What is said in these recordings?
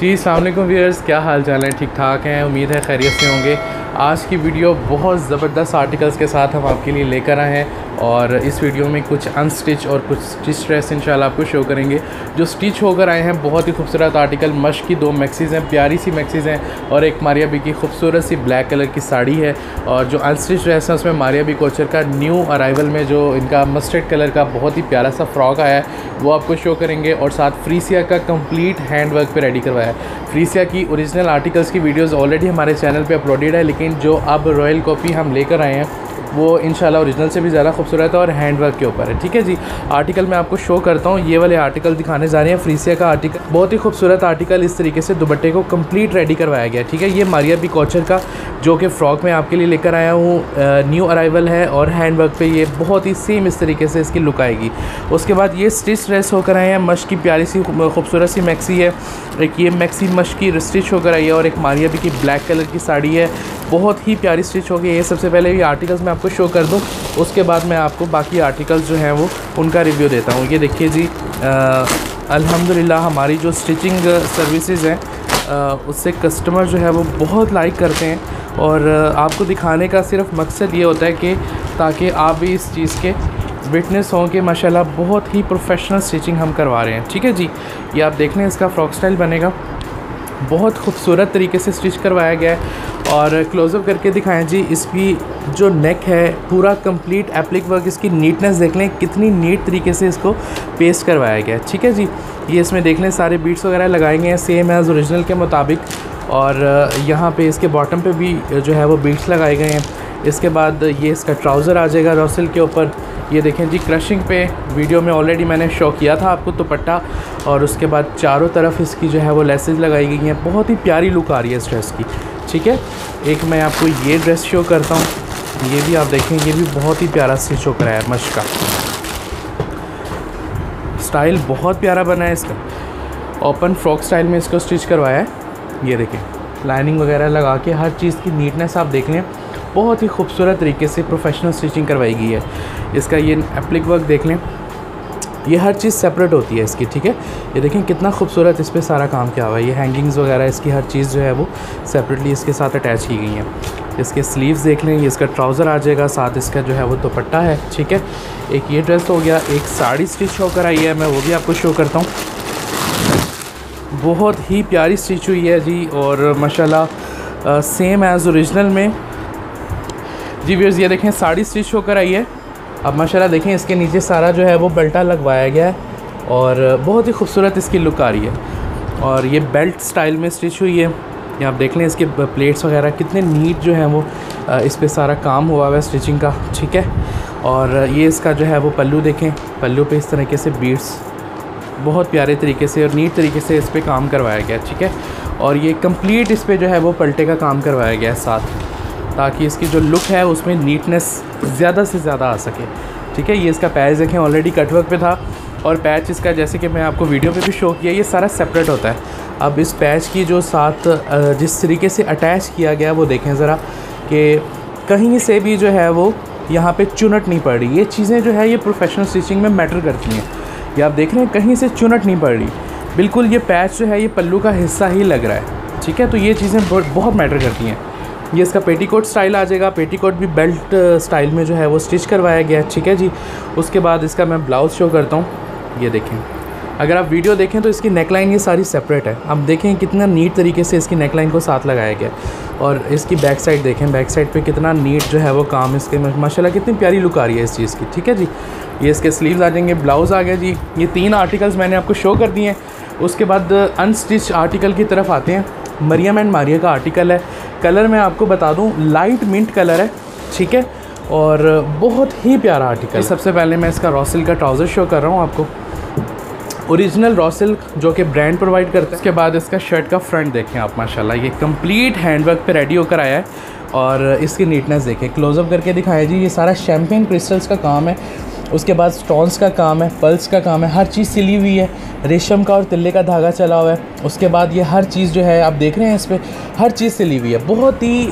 जी अस्सलाम व्यूअर्स, क्या हाल चाल है? ठीक ठाक हैं, उम्मीद है खैरियत से होंगे। आज की वीडियो बहुत ज़बरदस्त आर्टिकल्स के साथ हम आपके लिए लेकर आए हैं और इस वीडियो में कुछ अनस्टिच और कुछ स्टिच ड्रेस इंशाल्लाह आपको शो करेंगे। जो स्टिच होकर आए हैं बहुत ही खूबसूरत आर्टिकल, मश की दो मैक्सीज़ हैं, प्यारी सी मैक्सीज़ हैं और एक मारिया बी की खूबसूरत सी ब्लैक कलर की साड़ी है। और जो अनस्टिच ड्रेस है उसमें मारिया बी कोचर का न्यू अराइवल में जो इनका मस्टर्ड कलर का बहुत ही प्यारा सा फ्रॉक आया है वो आपको शो करेंगे और साथ फ्रीसिया का कंप्लीट हैंड वर्क पर रेडी करवाया है। फ्रीसिया की ओरिजिनल आर्टिकल्स की वीडियोज़ ऑलरेडी हमारे चैनल पर अपलोडेड है, लेकिन जो अब रॉयल कॉपी हम लेकर आए हैं वो इंशाल्लाह ओरिजिनल से भी ज़्यादा खूबसूरत है और हैंडवर्क के ऊपर है। ठीक है जी, आर्टिकल मैं आपको शो करता हूँ, ये वाले आर्टिकल दिखाने जा रहे हैं। फ्रीसिया का आर्टिकल बहुत ही खूबसूरत आर्टिकल, इस तरीके से दुपट्टे को कंप्लीट रेडी करवाया गया। ठीक है, ये मारिया बी कोचर का जो कि फ़्रॉक मैं आपके लिए लेकर आया हूँ, न्यू अराइवल है और हैंडवर्क पे ये बहुत ही सेम इस तरीके से इसकी लुक आएगी। उसके बाद ये स्टिच ड्रेस होकर आए हैं, मश की प्यारी सी खूबसूरत सी मैक्सी है, एक ये मैक्सी मश की स्टिच होकर आई है और एक मारिया बी की ब्लैक कलर की साड़ी है, बहुत ही प्यारी स्टिच होगी। ये सबसे पहले ये आर्टिकल्स मैं आपको शो कर दूँ, उसके बाद मैं आपको बाकी आर्टिकल्स जो हैं वो उनका रिव्यू देता हूँ। ये देखिए जी, अल्हम्दुलिल्लाह हमारी जो स्टिचिंग सर्विसेज़ हैं उससे कस्टमर जो है वो बहुत लाइक करते हैं और आपको दिखाने का सिर्फ मकसद ये होता है कि ताकि आप भी इस चीज़ के विटनेस हों कि माशाल्लाह बहुत ही प्रोफेशनल स्टिचिंग हम करवा रहे हैं। ठीक है जी, ये आप देख लें, इसका फ्रॉक स्टाइल बनेगा, बहुत खूबसूरत तरीके से स्टिच करवाया गया है। और क्लोज़अप करके दिखाएं जी, इसकी जो नेक है पूरा कंप्लीट एप्लिक वर्क, इसकी नीटनेस देख लें कितनी नीट तरीके से इसको पेस्ट करवाया गया है। ठीक है जी, ये इसमें देख लें सारे बीट्स वगैरह लगाए गए हैं सेम एज़ ओरिजिनल के मुताबिक और यहाँ पे इसके बॉटम पे भी जो है वो बीट्स लगाए गए हैं। इसके बाद ये इसका ट्राउज़र आ जाएगा रॉसल के ऊपर। ये देखें जी, क्रशिंग पे वीडियो में ऑलरेडी मैंने शो किया था आपको दुपट्टा और उसके बाद चारों तरफ इसकी जो है वो लेसेज लगाई गई हैं, बहुत ही प्यारी लुक आ रही है इस ड्रेस की। ठीक है, एक मैं आपको ये ड्रेस शो करता हूँ, ये भी आप देखें, ये भी बहुत ही प्यारा स्टिच होकर आया है, मश का स्टाइल बहुत प्यारा बना है, इसका ओपन फ्रॉक स्टाइल में इसको स्टिच करवाया है। ये देखें लाइनिंग वगैरह लगा के हर चीज़ की नीटनेस आप देख लें, बहुत ही खूबसूरत तरीके से प्रोफेशनल स्टिचिंग करवाई गई है। इसका ये एप्लिक वर्क देख लें, ये हर चीज़ सेपरेट होती है इसकी। ठीक है, ये देखें कितना खूबसूरत इस पर सारा काम किया हुआ है, ये हैंगिंग्स वगैरह इसकी हर चीज़ जो है वो सेपरेटली इसके साथ अटैच की गई हैं। इसके स्लीव्स देख लें, ये इसका ट्राउज़र आ जाएगा, साथ इसका जो है वो दुपट्टा है। ठीक है, एक ये ड्रेस हो गया, एक साड़ी स्टिच होकर आई है, मैं वो भी आपको शो करता हूँ, बहुत ही प्यारी स्टिच हुई है जी और माशाल्लाह सेम एज़ ओरिजिनल में जी। व्यूअर्स ये देखें, साड़ी स्टिच होकर आई है, अब माशाल्लाह देखें इसके नीचे सारा जो है वो बेल्टा लगवाया गया है और बहुत ही खूबसूरत इसकी लुक आ रही है और ये बेल्ट स्टाइल में स्टिच हुई है। ये आप देख लें इसके प्लेट्स वगैरह कितने नीट जो हैं वो इस पे सारा काम हुआ है स्टिचिंग का। ठीक है, और ये इसका जो है वो पल्लू देखें, पल्लू पे इस तरीके से बीड्स बहुत प्यारे तरीके से और नीट तरीके से इस पर काम करवाया गया। ठीक है, और ये कम्प्लीट इस पर जो है वो पलटे का काम करवाया गया है साथ में, ताकि इसकी जो लुक है उसमें नीटनेस ज़्यादा से ज़्यादा आ सके। ठीक है, ये इसका पैच देखें, ऑलरेडी कटवर्क पे था और पैच इसका जैसे कि मैं आपको वीडियो पे भी शो किया, ये सारा सेपरेट होता है। अब इस पैच की जो साथ जिस तरीके से अटैच किया गया वो देखें ज़रा, कि कहीं से भी जो है वो यहाँ पे चुनट नहीं पड़ रही। ये चीज़ें जो है ये प्रोफेशनल स्टिचिंग में मैटर करती हैं, ये आप देख रहे हैं कहीं से चुनट नहीं पड़ रही, बिल्कुल ये पैच जो है ये पल्लू का हिस्सा ही लग रहा है। ठीक है, तो ये चीज़ें बहुत मैटर करती हैं। ये इसका पेटीकोट स्टाइल आ जाएगा, पेटीकोट भी बेल्ट स्टाइल में जो है वो स्टिच करवाया गया है। ठीक है जी, उसके बाद इसका मैं ब्लाउज़ शो करता हूँ। ये देखें, अगर आप वीडियो देखें तो इसकी नेकलाइन ये सारी सेपरेट है, आप देखें कितना नीट तरीके से इसकी नेकलाइन को साथ लगाया गया और इसकी बैक साइड देखें, बैक साइड पे कितना नीट जो है वो काम, इसके माशाल्लाह कितनी प्यारी लुक आ रही है इस चीज़ की। ठीक है जी, ये इसके स्लीव्स आ जाएंगे, ब्लाउज़ आ गया जी। ये तीन आर्टिकल्स मैंने आपको शो कर दिए हैं, उसके बाद अनस्टिच आर्टिकल की तरफ आते हैं। मरियम एंड मारिया का आर्टिकल है, कलर मैं आपको बता दूं लाइट मिंट कलर है। ठीक है, और बहुत ही प्यारा आर्टिकल। सबसे पहले मैं इसका रॉसिल का ट्राउज़र शो कर रहा हूं आपको, ओरिजिनल रॉसिल जो कि ब्रांड प्रोवाइड करता है। उसके बाद इसका शर्ट का फ्रंट देखें आप, माशाल्लाह ये कंप्लीट हैंडवर्क पे रेडी होकर आया है और इसकी नीटनेस देखें, क्लोजअप करके दिखाया जी। ये सारा शैम्पेन क्रिस्टल्स का काम है, उसके बाद स्टोन्स का काम है, पल्स का काम है, हर चीज़ सिली हुई है, रेशम का और तिल्ले का धागा चला हुआ है। उसके बाद ये हर चीज़ जो है आप देख रहे हैं, इस पर हर चीज़ सिली हुई है, बहुत ही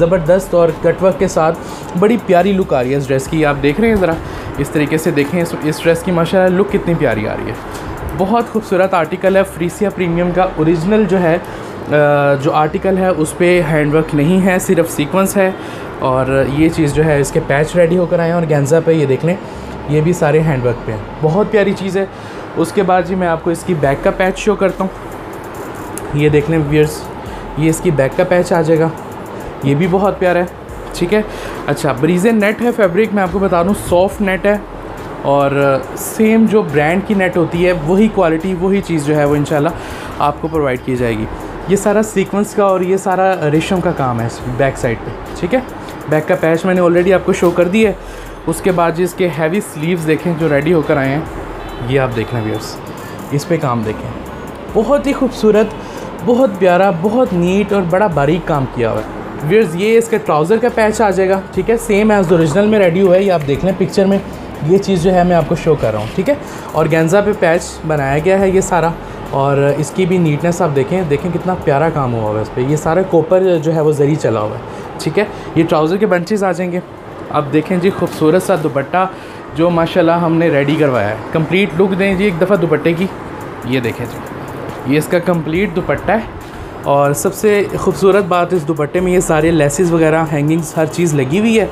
ज़बरदस्त और कटवर्क के साथ बड़ी प्यारी लुक आ रही है इस ड्रेस की। आप देख रहे हैं ज़रा इस तरीके से देखें, इस ड्रेस की माशाल्लाह लुक कितनी प्यारी आ रही है। बहुत खूबसूरत आर्टिकल है फ्रीसिया प्रीमियम का। ओरिजिनल जो आर्टिकल है उस पर हैंडवर्क नहीं है, सिर्फ सीक्वेंस है। और ये चीज़ जो है इसके पैच रेडी होकर आए हैं और गेंजा पे ये देख लें, ये भी सारे हैंडवर्क पे हैं, बहुत प्यारी चीज़ है। उसके बाद जी मैं आपको इसकी बैक का पैच शो करता हूँ, ये देख लें व्यूअर्स, ये इसकी बैक का पैच आ जाएगा, ये भी बहुत प्यारा है, ठीक है। अच्छा ब्रीजे नेट है फैब्रिक, मैं आपको बता दूँ सॉफ्ट नेट है और सेम जो ब्रांड की नेट होती है वही क्वालिटी वही चीज़ जो है वो इंशाल्लाह आपको प्रोवाइड की जाएगी। ये सारा सीक्वेंस का और ये सारा रेशम का काम है बैक साइड पे, ठीक है। बैक का पैच मैंने ऑलरेडी आपको शो कर दी है। उसके बाद जी इसके हैवी स्लीव्स देखें जो रेडी होकर आए हैं, ये आप देख लें व्यूअर्स, इस पे काम देखें, बहुत ही खूबसूरत, बहुत प्यारा, बहुत नीट और बड़ा बारीक काम किया हुआ है व्यूअर्स। ये इसके ट्राउज़र का पैच आ जाएगा, ठीक है, सेम एज ओरिजिनल में रेडी हुआ है, ये आप देख लें पिक्चर में, ये चीज़ जो है मैं आपको शो कर रहा हूँ, ठीक है। और गेंजा पे पैच बनाया गया है ये सारा, और इसकी भी नीटनेस आप देखें, देखें कितना प्यारा काम हुआ हुआ है इस पर, ये सारा कोपर जो है वो ज़री चला हुआ है, ठीक है। ये ट्राउज़र के बंचेस आ जाएंगे, अब देखें जी खूबसूरत सा दुपट्टा जो माशाल्लाह हमने रेडी करवाया है। कंप्लीट लुक दें जी एक दफ़ा दुपट्टे की, ये देखें जी, ये इसका कंप्लीट दुपट्टा है। और सबसे खूबसूरत बात इस दुपट्टे में ये सारे लेसेस वगैरह हैंगिंग्स हर चीज़ लगी हुई है।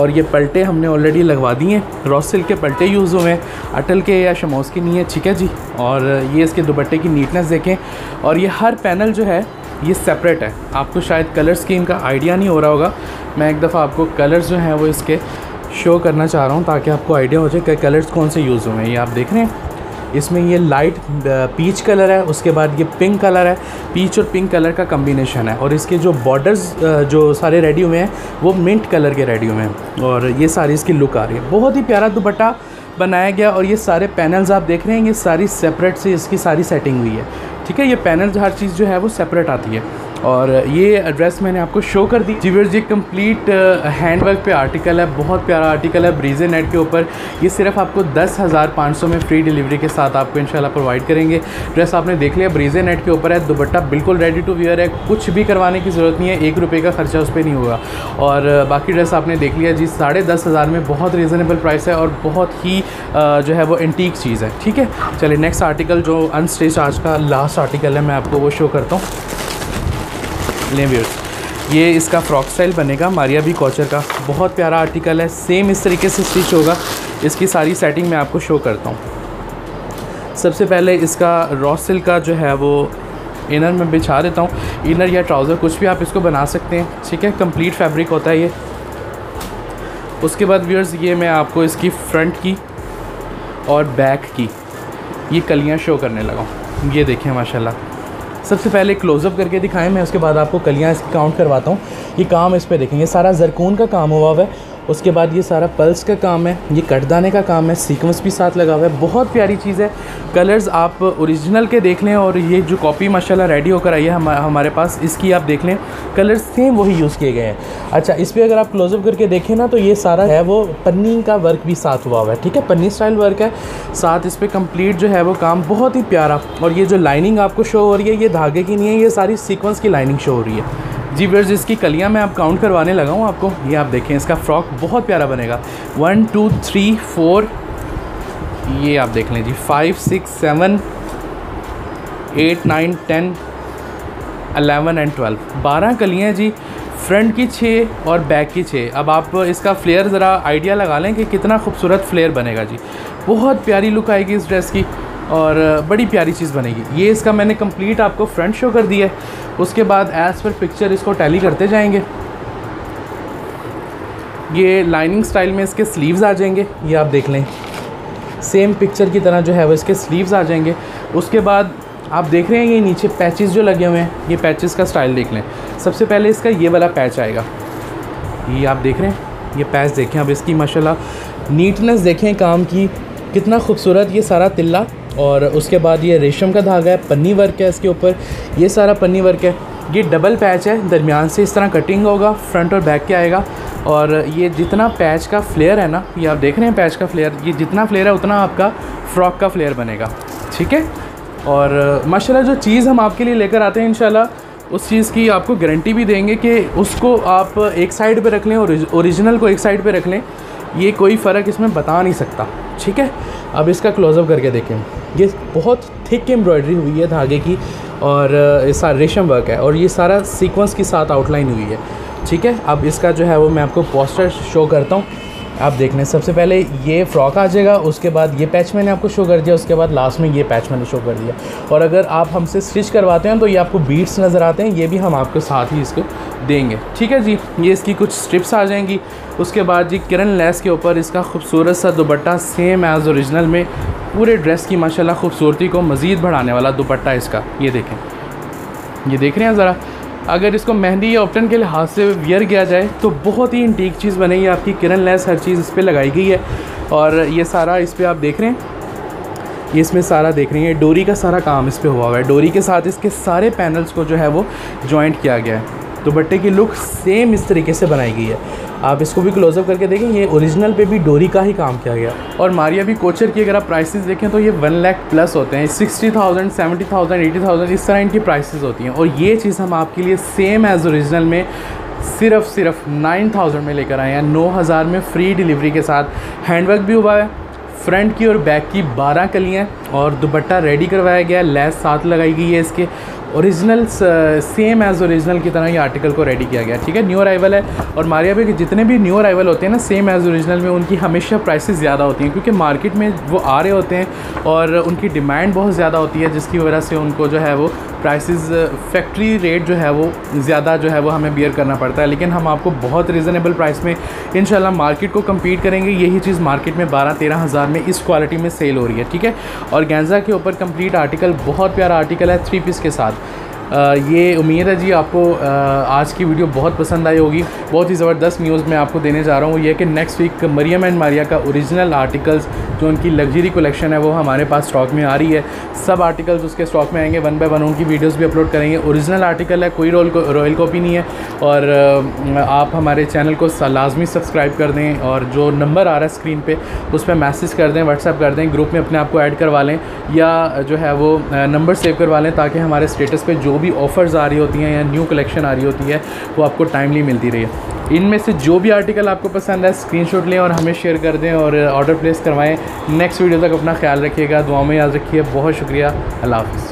और ये पलटे हमने ऑलरेडी लगवा दिए हैं, रॉ सिल्क के पलटे यूज़ हुए हैं, अटल के या शमोस के नहीं है, ठीक है जी। और ये इसके दुपट्टे की नीटनेस देखें, और ये हर पैनल जो है ये सेपरेट है। आपको शायद कलर स्कीम का आइडिया नहीं हो रहा होगा, मैं एक दफ़ा आपको कलर्स जो हैं वो इसके शो करना चाह रहा हूँ ताकि आपको आइडिया हो जाए कि कलर्स कौन से यूज़ हुए हैं। ये आप देख रहे हैं इसमें ये लाइट पीच कलर है, उसके बाद ये पिंक कलर है, पीच और पिंक कलर का कम्बिनेशन है। और इसके जो बॉर्डर्स जो सारे रेडी हुए हैं वो मिंट कलर के रेडी हुए हैं, और ये सारी इसकी लुक आ रही है, बहुत ही प्यारा दुपट्टा बनाया गया। और ये सारे पैनल्स आप देख रहे हैं, ये सारी सेपरेट से इसकी सारी सेटिंग हुई है, ठीक है। ये पैनल हर चीज़ जो है वो सेपरेट आती है। और ये एड्रेस मैंने आपको शो कर दी जी। ये कंप्लीट हैंडवर्क पे आर्टिकल है, बहुत प्यारा आर्टिकल है ब्रीजे नेट के ऊपर। ये सिर्फ आपको 10,500 में फ्री डिलीवरी के साथ आपको इंशाल्लाह प्रोवाइड करेंगे। ड्रेस आपने देख लिया, ब्रीजे नेट के ऊपर है, दुपट्टा बिल्कुल रेडी टू वियर है, कुछ भी करवाने की ज़रूरत नहीं है, ₹1 का ख़र्चा उस पर नहीं होगा। और बाकी ड्रेस आपने देख लिया जी, 10,500 में बहुत रीज़नेबल प्राइस है और बहुत ही जो है वो एंटीक चीज़ है, ठीक है। चलिए नेक्स्ट आर्टिकल जो अनस्टिच आज का लास्ट आर्टिकल है मैं आपको वो शो करता हूँ। लें व्यूअर्स, ये इसका फ्रॉक स्टाइल बनेगा मारिया बी कॉचर का, बहुत प्यारा आर्टिकल है, सेम इस तरीके से स्टिच होगा। इसकी सारी सेटिंग मैं आपको शो करता हूँ। सबसे पहले इसका रॉ सिल्क का जो है वो इनर में बिछा देता हूँ, इनर या ट्राउज़र कुछ भी आप इसको बना सकते हैं, ठीक है, कंप्लीट फैब्रिक होता है ये। उसके बाद व्यूअर्स ये मैं आपको इसकी फ्रंट की और बैक की ये कलियाँ शो करने लगा हूँ, ये देखें माशाल्लाह। सबसे पहले क्लोजअप करके दिखाएं, मैं उसके बाद आपको कलियाँ इसकी काउंट करवाता हूँ। ये काम इस पे देखें, ये सारा जरकून का काम हुआ हुआ है, उसके बाद ये सारा पल्स का काम है, ये कटदाने का काम है, सीक्वेंस भी साथ लगा हुआ है, बहुत प्यारी चीज़ है। कलर्स आप ओरिजिनल के देख लें, और ये जो कॉपी माशाल्लाह रेडी होकर आई है हमारे पास, इसकी आप देख लें, कलर्स सेम वही यूज़ किए गए हैं। अच्छा इस पर अगर आप क्लोजअप करके देखें ना, तो ये सारा है वो पन्नी का वर्क भी साथ हुआ हुआ है, ठीक है, पन्नी स्टाइल वर्क है साथ। इस पर कम्प्लीट जो है वो काम बहुत ही प्यारा। और ये जो लाइनिंग आपको शो हो रही है ये धागे की नहीं है, ये सारी सीक्वेंस की लाइनिंग शो हो रही है जी। व्यूअर्स इसकी कलियां मैं आप काउंट करवाने लगा हूँ आपको, ये आप देखें, इसका फ्रॉक बहुत प्यारा बनेगा। 1 2 3 4, ये आप देख लें जी, 5 6 7 8 9 10 11 एंड 12, 12 कलियाँ जी, फ्रंट की 6 और बैक की 6। अब आप इसका फ्लेयर ज़रा आइडिया लगा लें कि कितना खूबसूरत फ्लेयर बनेगा जी, बहुत प्यारी लुक आएगी इस ड्रेस की और बड़ी प्यारी चीज़ बनेगी। ये इसका मैंने कंप्लीट आपको फ्रंट शो कर दिया है। उसके बाद एज़ पर पिक्चर इसको टैली करते जाएंगे। ये लाइनिंग स्टाइल में इसके स्लीव्स आ जाएंगे, ये आप देख लें, सेम पिक्चर की तरह जो है वो इसके स्लीव्स आ जाएंगे। उसके बाद आप देख रहे हैं ये नीचे पैचेस जो लगे हुए हैं, ये पैचेस का स्टाइल देख लें। सबसे पहले इसका ये वाला पैच आएगा, ये आप देख रहे हैं, ये पैच देखें अब इसकी माशाल्लाह, नीटनेस देखें काम की, कितना खूबसूरत ये सारा तिल्ला। और उसके बाद ये रेशम का धागा है, पन्नी वर्क है इसके ऊपर, ये सारा पन्नी वर्क है। ये डबल पैच है, दरमियान से इस तरह कटिंग होगा, फ्रंट और बैक के आएगा। और ये जितना पैच का फ्लेयर है ना, ये आप देख रहे हैं पैच का फ्लेयर, ये जितना फ्लेयर है उतना आपका फ्रॉक का फ्लेयर बनेगा, ठीक है। और माशाल्लाह जो चीज़ हम आपके लिए लेकर आते हैं इंशाल्लाह उस चीज़ की आपको गारंटी भी देंगे कि उसको आप एक साइड पर रख लें, ओरिजिनल को एक साइड पर रख लें, ये कोई फ़र्क इसमें बता नहीं सकता, ठीक है। अब इसका क्लोज़अप करके देखें, ये बहुत थिक एम्ब्रॉयडरी हुई है धागे की और ये सारा रेशम वर्क है और ये सारा सीक्वेंस के साथ आउटलाइन हुई है। ठीक है, अब इसका जो है वो मैं आपको पोस्टर शो करता हूँ, आप देख लें। सबसे पहले ये फ्रॉक आ जाएगा, उसके बाद ये पैच मैंने आपको शो कर दिया, उसके बाद लास्ट में ये पैच मैंने शो कर दिया। और अगर आप हमसे स्टिच करवाते हैं तो ये आपको बीट्स नज़र आते हैं, ये भी हम आपको साथ ही इसको देंगे। ठीक है जी, ये इसकी कुछ स्ट्रिप्स आ जाएंगी। उसके बाद जी किरण लेस के ऊपर इसका खूबसूरत सा दुपट्टा सेम एज़ ओरिजिनल में पूरे ड्रेस की माशाल्लाह खूबसूरती को मज़ीद बढ़ाने वाला दुपट्टा इसका, ये देखें, ये देख रहे हैं ज़रा। अगर इसको मेहंदी या ऑप्टन के लिहाज से वियर किया जाए तो बहुत ही इंटीक चीज़ बनेगी आपकी। किरण लेस हर चीज़ इस पर लगाई गई है और ये सारा इस पर आप देख रहे हैं, ये इसमें सारा देख रही है, डोरी का सारा काम इस पर हुआ है। डोरी के साथ इसके सारे पैनल्स को जो है वो जॉइंट किया गया है। दुपट्टे की लुक सेम इस तरीके से बनाई गई है, आप इसको भी क्लोजअप करके देखें। ये ओरिजिनल पे भी डोरी का ही काम किया गया। और मारिया बी कोचर की अगर आप प्राइसेस देखें तो ये 1 लाख प्लस होते हैं, 60,000, 70,000, 80,000 इस तरह इनकी प्राइसेस होती हैं। और ये चीज़ हम आपके लिए सेम एज़ ओरिजिनल में सिर्फ 9,000 में लेकर आए हैं, 9,000 में फ्री डिलीवरी के साथ। हैंडवर्क भी हुआ है, फ्रंट की और बैक की 12 कलियाँ और दुपट्टा रेडी करवाया गया, लेस साथ लगाई गई है। इसके ओरिजिनल सेम एज़ ओरिजिनल की तरह ये आर्टिकल को रेडी किया गया। ठीक है, न्यू अराइवल है और मारिया बी के जितने भी न्यू अराइवल होते हैं ना सेम एज़ ओरिजिनल में, उनकी हमेशा प्राइसेस ज़्यादा होती हैं क्योंकि मार्केट में वो आ रहे होते हैं और उनकी डिमांड बहुत ज़्यादा होती है, जिसकी वजह से उनको जो है वो प्राइसेस फैक्ट्री रेट जो है वो ज़्यादा जो है वो हमें बियर करना पड़ता है। लेकिन हम आपको बहुत रीज़नेबल प्राइस में इंशाल्लाह मार्केट को कम्पीट करेंगे। यही चीज़ मार्केट में 12-13 हज़ार में इस क्वालिटी में सेल हो रही है। ठीक है, और ऑर्गेन्जा के ऊपर कंप्लीट आर्टिकल, बहुत प्यारा आर्टिकल है 3 पीस के साथ। ये उम्मीद है जी आपको आज की वीडियो बहुत पसंद आई होगी। बहुत ही ज़बरदस्त न्यूज़ मैं आपको देने जा रहा हूँ, ये कि next week Maryam and Maria का ओरिजिनल आर्टिकल्स जो उनकी लग्जरी कलेक्शन है वो हमारे पास स्टॉक में आ रही है। सब आर्टिकल्स उसके स्टॉक में आएंगे, 1 बाय 1 उनकी वीडियोस भी अपलोड करेंगे। ओरिजिनल आर्टिकल है, कोई रॉयल कॉपी नहीं है। और आप हमारे चैनल को लाजमी सब्सक्राइब कर दें और जो नंबर आ रहा है स्क्रीन पर उस पर मैसेज कर दें, व्हाट्सएप कर दें, ग्रुप में अपने आप को ऐड करवा लें या जो है वो नंबर सेव करवा लें ताकि हमारे स्टेटस पर जो भी ऑफ़र्स आ रही होती हैं या न्यू कलेक्शन आ रही होती है वो आपको टाइमली मिलती रही है। इनमें से जो भी आर्टिकल आपको पसंद है स्क्रीनशॉट लें और हमें शेयर कर दें और ऑर्डर प्लेस करवाएं। नेक्स्ट वीडियो तक अपना ख्याल रखिएगा, दुआ में याद रखिए। बहुत शुक्रिया, अल्लाह हाफ़िज़।